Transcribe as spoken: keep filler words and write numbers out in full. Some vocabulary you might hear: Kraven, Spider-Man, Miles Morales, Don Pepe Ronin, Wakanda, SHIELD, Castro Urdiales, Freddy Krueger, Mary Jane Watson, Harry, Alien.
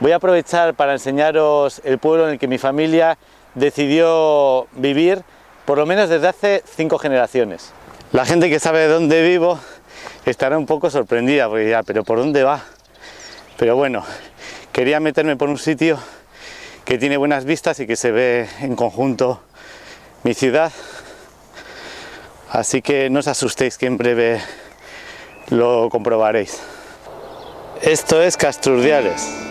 Voy a aprovechar para enseñaros el pueblo en el que mi familia decidió vivir, por lo menos desde hace cinco generaciones. La gente que sabe dónde vivo estará un poco sorprendida, porque dirá, pero ¿por dónde va? Pero bueno, quería meterme por un sitio que tiene buenas vistas y que se ve en conjunto mi ciudad. Así que no os asustéis, que en breve lo comprobaréis. Esto es Castro Urdiales.